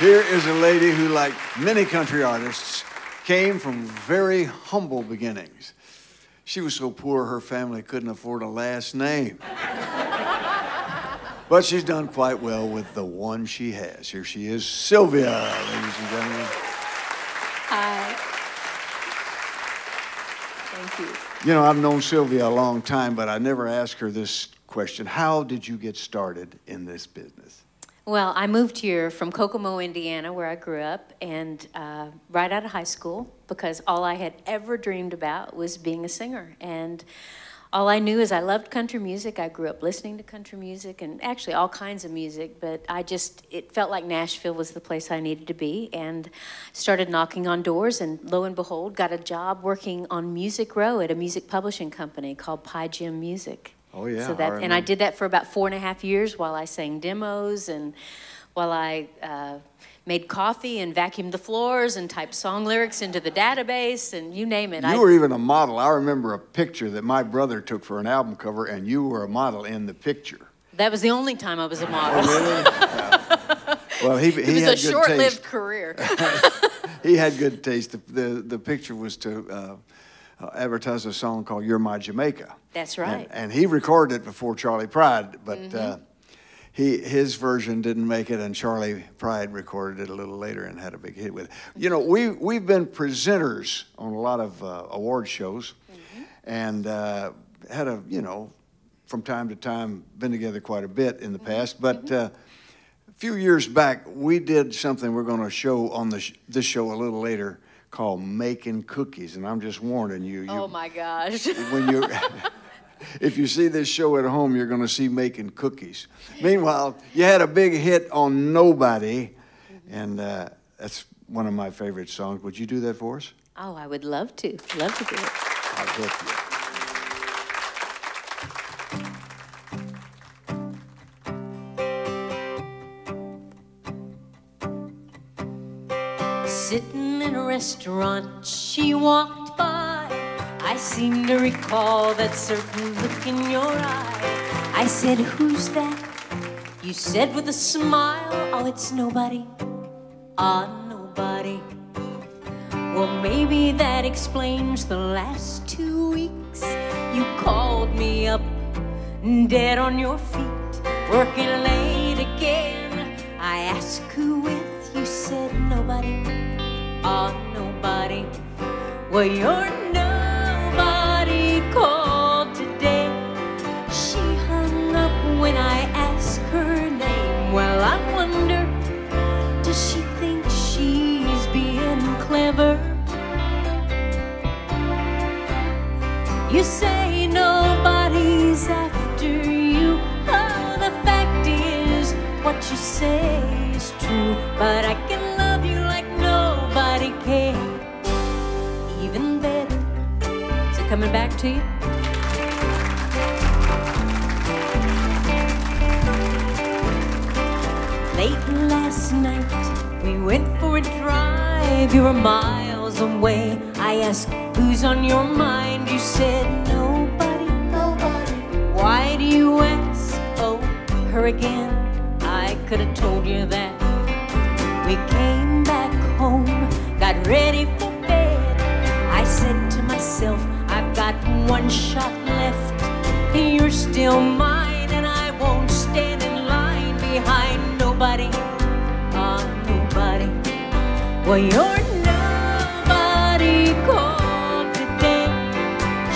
Here is a lady who, like many country artists, came from very humble beginnings. She was so poor her family couldn't afford a last name. But she's done quite well with the one she has. Here she is, Sylvia, ladies and gentlemen. Hi. Thank you. You know, I've known Sylvia a long time, but I never asked her this question. How did you get started in this business? Well, I moved here from Kokomo, Indiana, where I grew up, and right out of high school, because all I had ever dreamed about was being a singer. And all I knew is I loved country music. I grew up listening to country music and actually all kinds of music, but it felt like Nashville was the place I needed to be, and started knocking on doors, and lo and behold, got a job working on Music Row at a music publishing company called Pi-Gem Music. Oh yeah. So that, and I did that for about 4.5 years while I sang demos and while I made coffee and vacuumed the floors and typed song lyrics into the database and you name it. You were even a model. I remember a picture that my brother took for an album cover, and you were a model in the picture. That was the only time I was a model. Oh, really? Yeah. Well, he had good taste. It was a short-lived career. He had good taste. The picture was to advertise a song called You're My Jamaica. That's right. And he recorded it before Charlie Pride, but his version didn't make it, and Charlie Pride recorded it a little later and had a big hit with it. You know, we've been presenters on a lot of award shows, and had a, you know, from time to time, been together quite a bit in the past. But a few years back, we did something we're going to show on this show a little later called Making Cookies, and I'm just warning you. Oh my gosh! When you if you see this show at home, you're going to see Making Cookies. Meanwhile, you had a big hit on Nobody, and that's one of my favorite songs. Would you do that for us? Oh, I would love to. Love to do it. I'll help you. Sitting in a restaurant, she walked by. I seem to recall that certain look in your eye. I said, "Who's that?" You said with a smile, "Oh, it's nobody. Ah, nobody." Well, maybe that explains the last 2 weeks. You called me up, dead on your feet, working late again. I asked who with, you said nobody. Ah, nobody. Well, you're nobody. Nobody called today. She hung up when I asked her name. Well, I wonder, does she think she's being clever? You say nobody's after you. Oh, the fact is, what you say is true. But I can love you like nobody can. Even better. Coming back to you. Late last night, we went for a drive. You were miles away. I asked, who's on your mind? You said, nobody, nobody. Why do you ask? Oh, her again. I could have told you that. We came back home, got ready for bed. I said to myself, I've got one shot left. You're still mine, and I won't stand in line behind nobody. Ah, nobody. Well, you're nobody called today.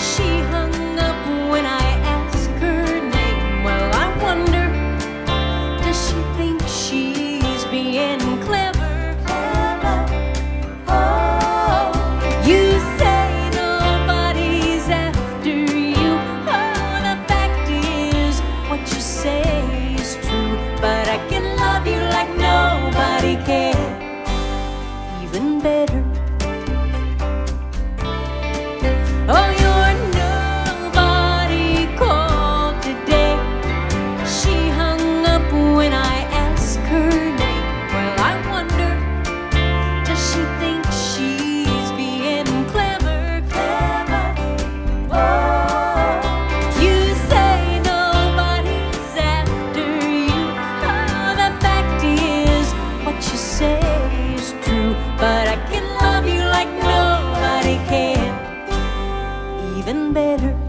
She hung up when I asked her name. Well, I wonder, does she think she's being clever? Clever. Oh, you said even better.